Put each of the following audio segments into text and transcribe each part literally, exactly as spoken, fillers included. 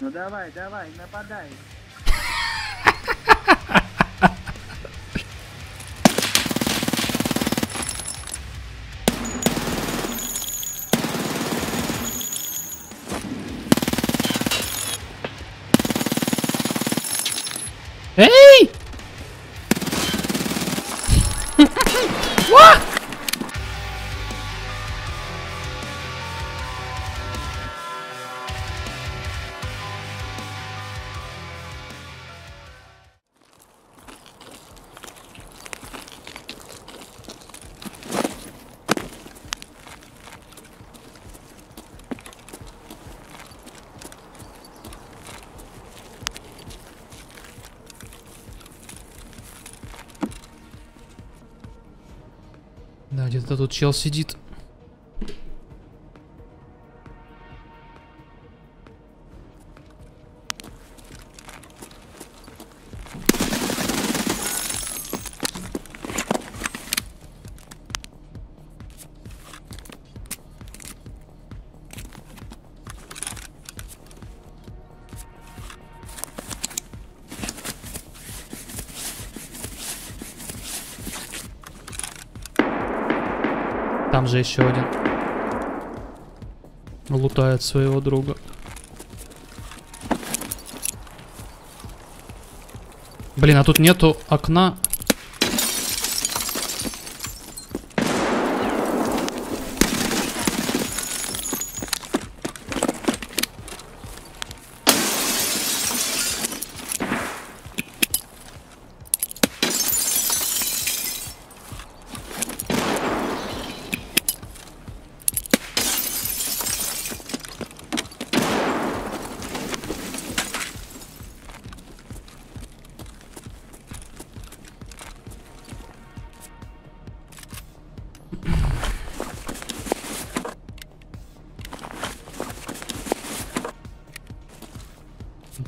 Ну давай, давай, нападай. Эй! What? Да, где-то тут чел сидит. Там же еще один лутает своего друга. Блин, а тут нету окна.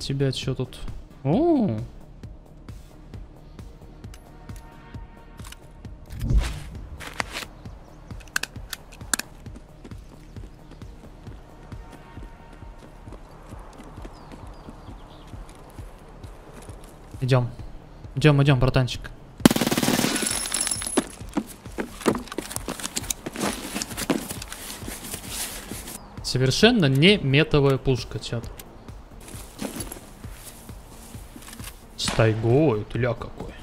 Тебя что тут? О -о -о. Идем, идем, идем, братанчик. Совершенно не метовая пушка, чат. Тайгой, ты ля какой.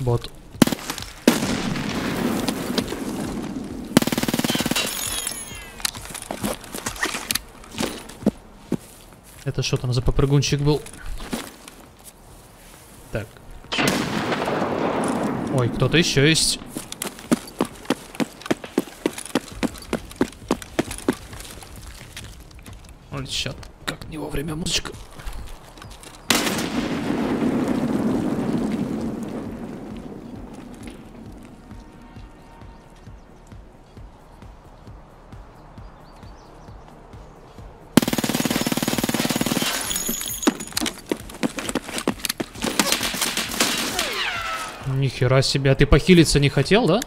Бот. Это что там за попрыгунчик был? Так. Ой, кто-то еще есть. Сейчас как не вовремя музычка. Нихера себе, а ты похилиться не хотел, да?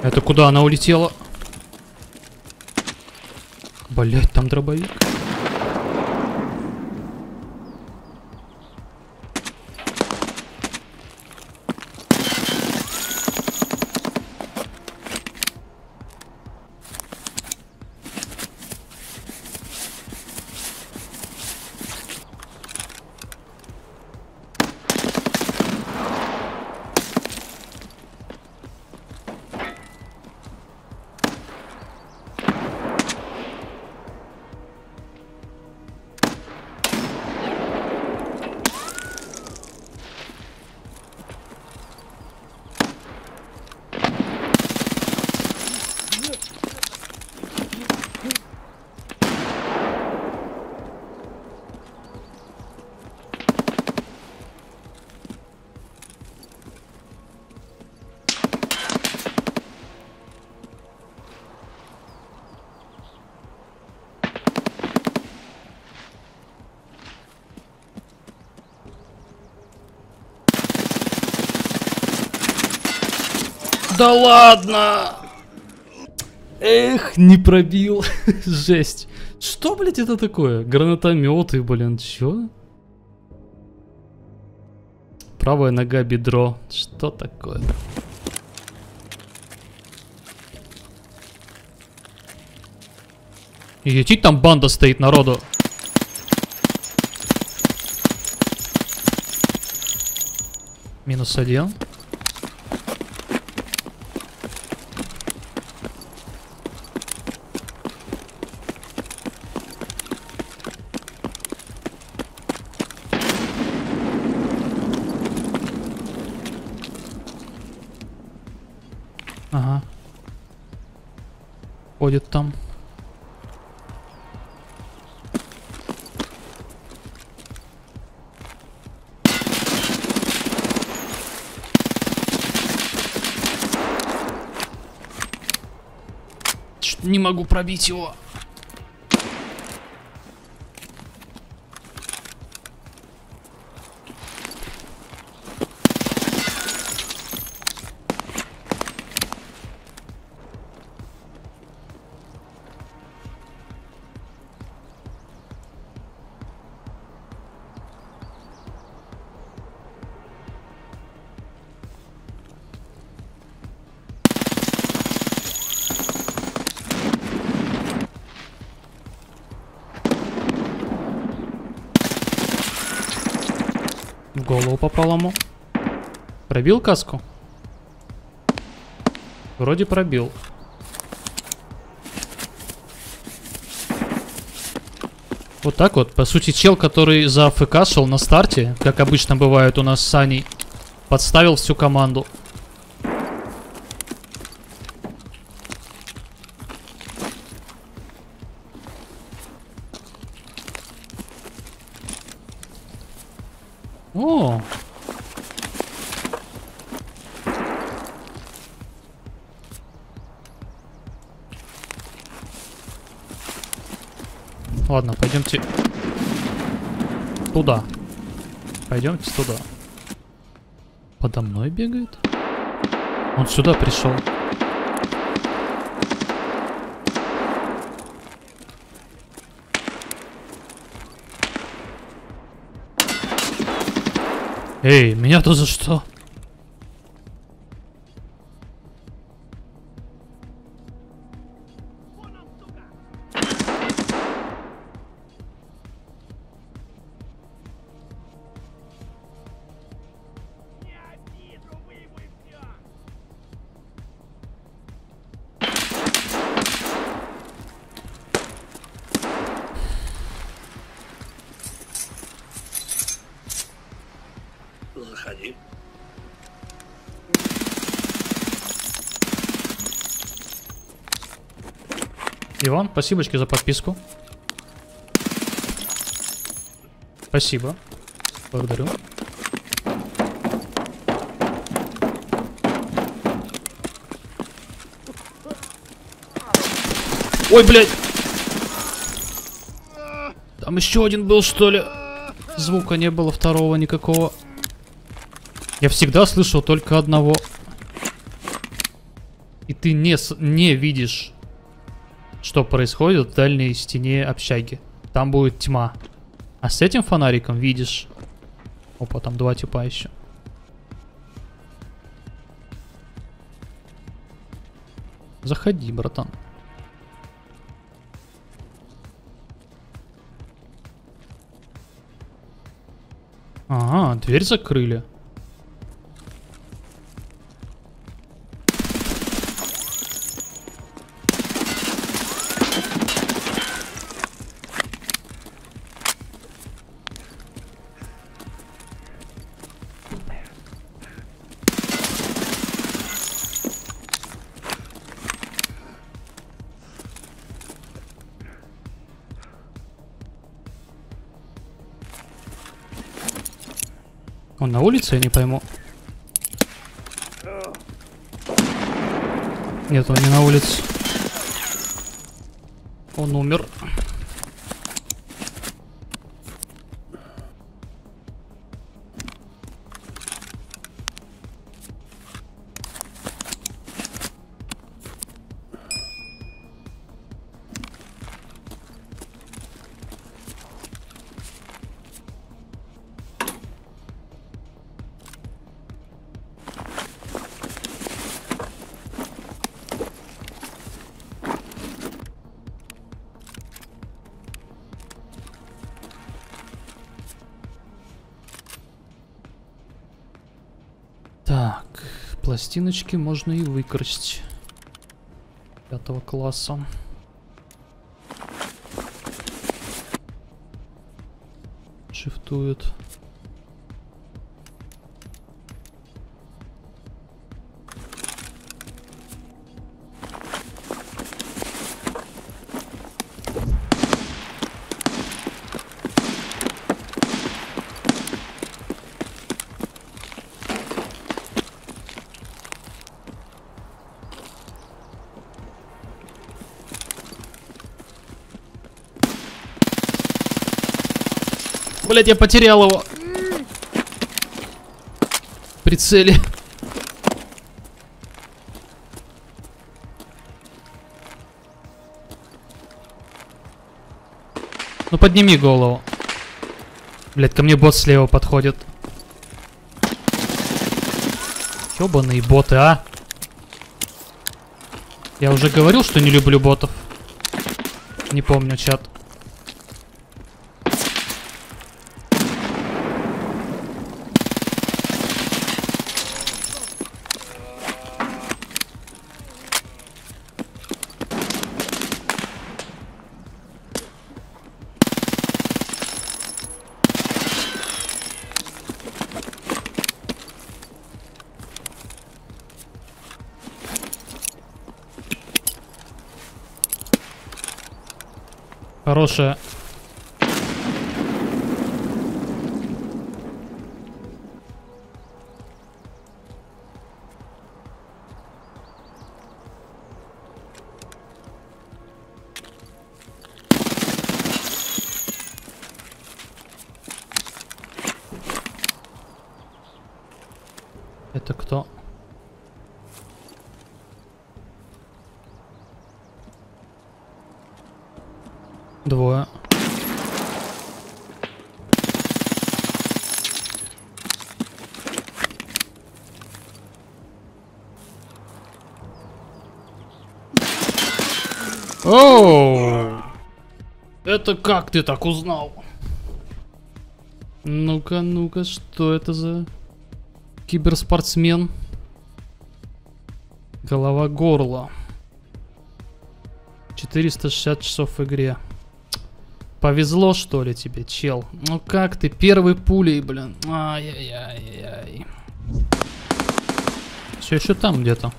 Это куда она улетела? Блять, там дробовик. Да ладно! Эх, не пробил. Жесть. Что, блядь, это такое? Гранатометы, блин, чё? Правая нога, бедро. Что такое? Етить, там банда стоит, народу. Минус один. Ага. Ходит там. Не могу пробить его. Голову попал ему. Пробил каску? Вроде пробил. Вот так вот. По сути, чел, который за АФК шел на старте, как обычно бывает у нас с Саней, подставил всю команду. О! Ладно, пойдемте туда. Пойдемте туда. Подо мной бегает? Он сюда пришел. Эй, меня-то за что? Заходи. Иван, спасибочки за подписку. Спасибо. Благодарю. Ой, блядь. Там еще один был, что ли? Звука не было второго никакого. Я всегда слышал только одного. И ты не, не видишь, что происходит в дальней стене общаги. Там будет тьма. А с этим фонариком видишь. Опа, там два типа еще. Заходи, братан. Ага, дверь закрыли. Он на улице, я не пойму. Нет, он не на улице. Он умер. Пластиночки можно и выкрасть. Пятого класса. Шифтует. Блять, я потерял его. В прицеле. Ну подними голову. Блять, ко мне бот слева подходит. Ёбаные боты, а? Я уже говорил, что не люблю ботов. Не помню, чат. Хорошая. Это кто? Двое. Оу! Это как ты так узнал? Ну-ка, ну-ка, что это за киберспортсмен? Голова горла. четыреста шестьдесят часов в игре. Повезло, что ли, тебе, чел? Ну как ты? Первой пулей, блин. Ай-яй-яй-яй. Все еще там где-то.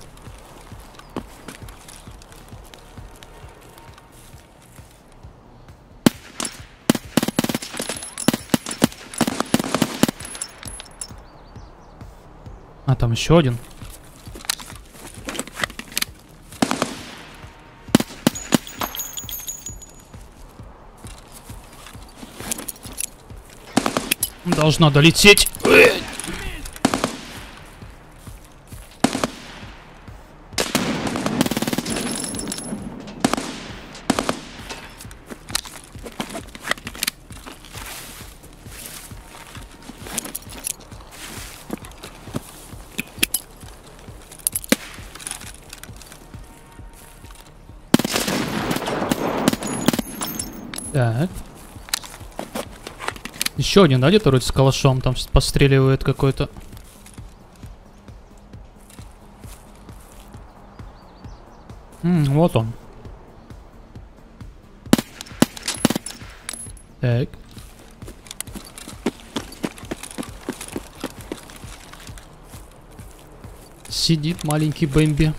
А, там еще один. Должна долететь. Так. Еще один, да, где-то вроде с калашом там постреливает какой-то. М-м, вот он. Так. Сидит маленький Бэмби.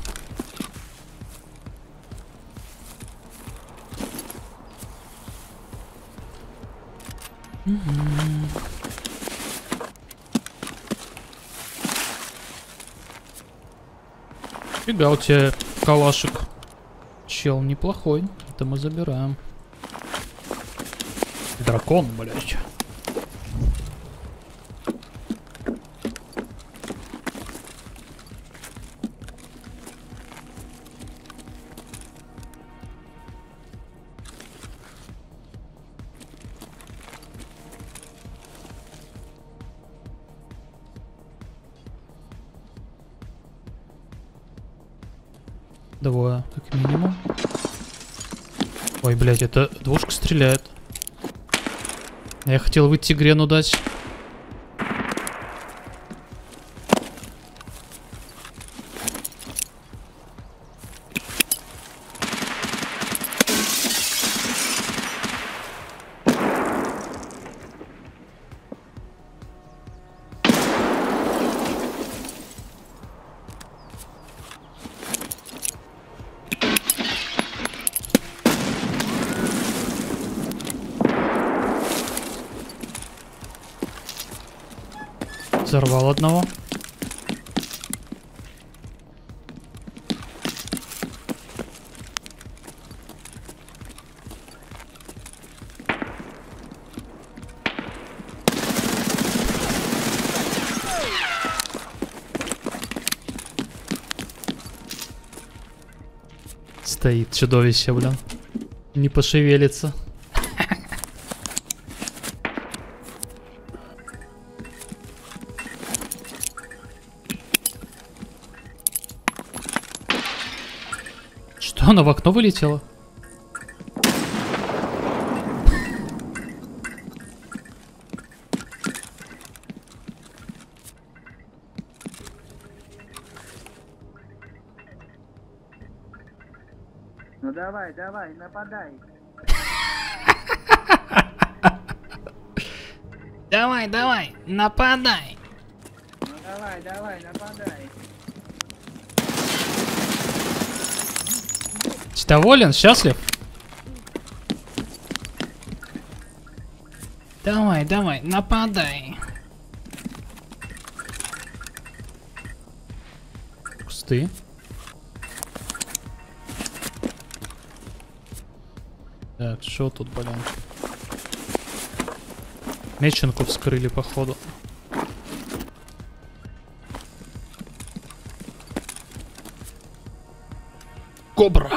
Фига у тебя калашик. Чел неплохой. Это мы забираем. Дракон, блядь. Двое, как минимум. Ой, блядь, это двушка стреляет. Я хотел выйти грену дать. Взорвал одного. Стоит чудовище, блин. Не пошевелится. Что, она в окно вылетела? Ну давай, давай, нападай. Давай, давай, нападай. Ну давай, давай, нападай. Ты доволен, счастлив? Давай, давай, нападай. Кусты. Так, что тут, блин? Меченку вскрыли, походу. Кобра!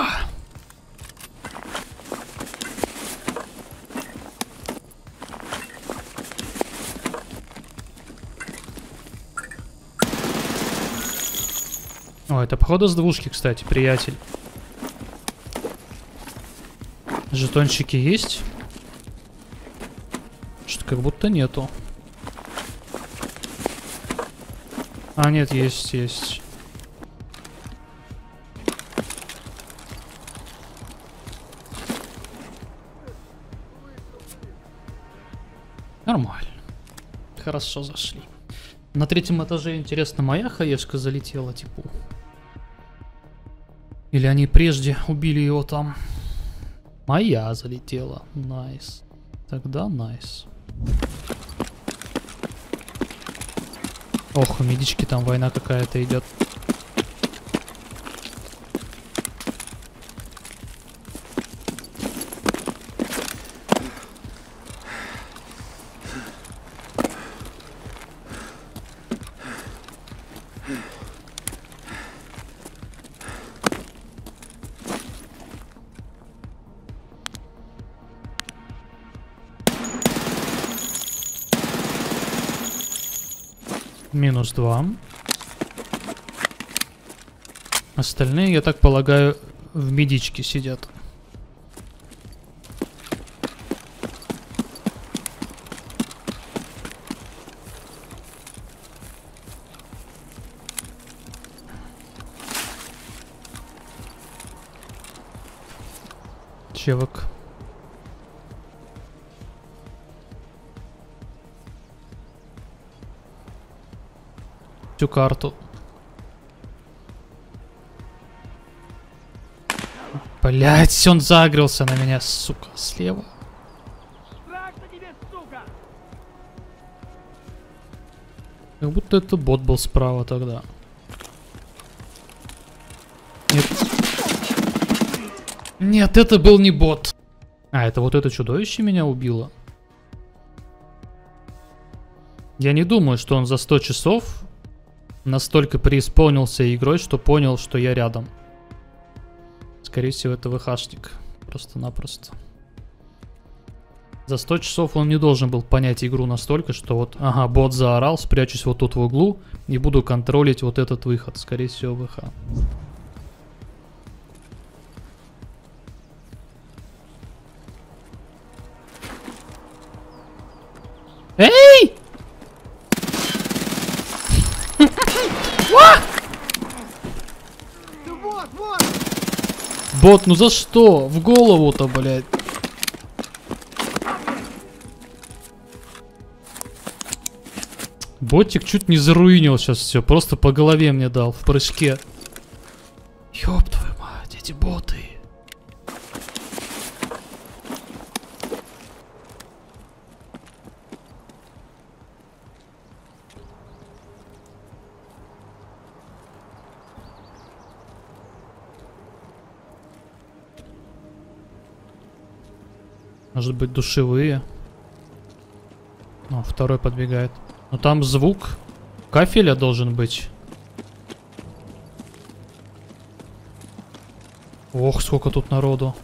О, это походу с двушки, кстати, приятель. Жетончики есть? Что-то как будто нету. А, нет, есть, есть. Нормально. Хорошо зашли. На третьем этаже, интересно, моя хаешка залетела, типа. Или они прежде убили его там? Моя залетела. Найс. Тогда найс. Ох, у медички там война какая-то идет. Минус два. Остальные, я так полагаю, в медичке сидят. Чевок. Всю карту. Блять, он загрелся на меня, сука, слева. Как будто это бот был справа тогда. Нет. Нет, это был не бот. А, это вот это чудовище меня убило. Я не думаю, что он за сто часов... настолько преисполнился игрой, что понял, что я рядом. Скорее всего, это ВХшник. Просто-напросто. За сто часов он не должен был понять игру настолько, что вот, ага, бот заорал, спрячусь вот тут в углу и буду контролить вот этот выход. Скорее всего, ВХ. Эй! Бот, ну за что? В голову-то, блядь. Ботик чуть не заруинил сейчас все. Просто по голове мне дал в прыжке. Ёб твою мать, эти боты. Может быть, душевые. О, второй подбегает. Но там звук кафеля должен быть. Ох, сколько тут народу.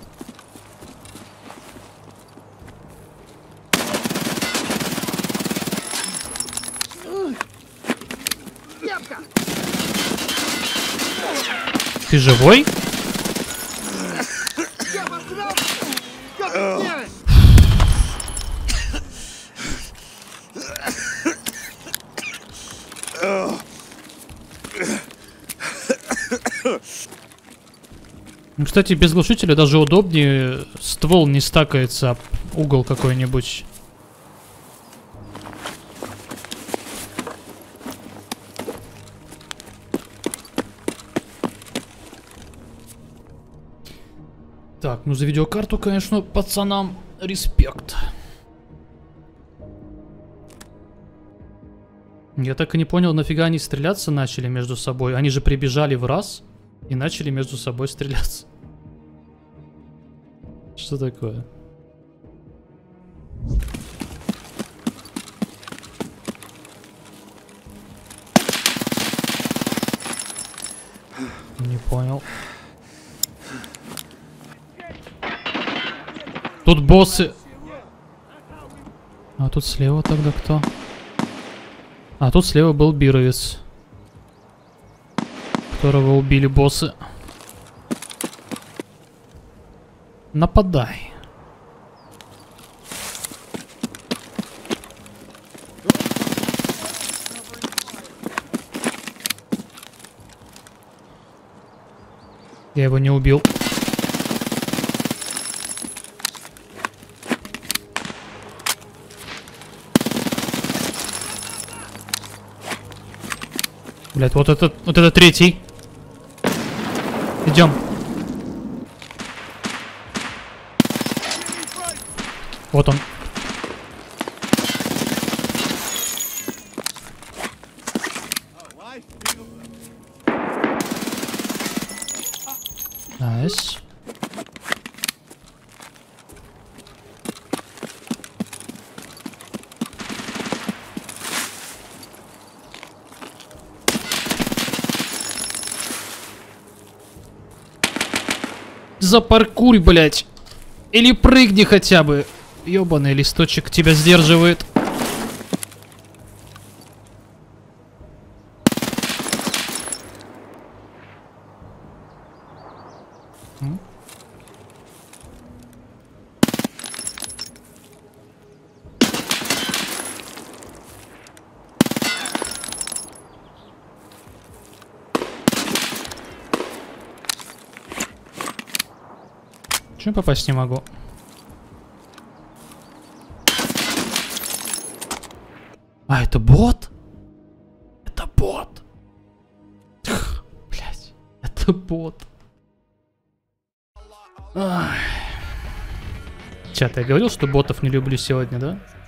Ты живой? Кстати, без глушителя даже удобнее, ствол не стакается, а угол какой-нибудь. Так, ну за видеокарту, конечно, пацанам респект. Я так и не понял, нафига они стреляться начали между собой. Они же прибежали в раз и начали между собой стреляться. Что такое? Не понял. Тут боссы. А тут слева тогда кто? А тут слева был Бировец, которого убили боссы. Нападай. Я его не убил. Блять, вот этот, вот этот третий. Идем. Вот он. Найс. Запаркурь, блять. Или прыгни хотя бы. Ёбаный листочек тебя сдерживает. М? Чё попасть не могу? А, это бот? Это бот. Тх, блядь, это бот. Ах. Чат, я говорил, что ботов не люблю сегодня, да?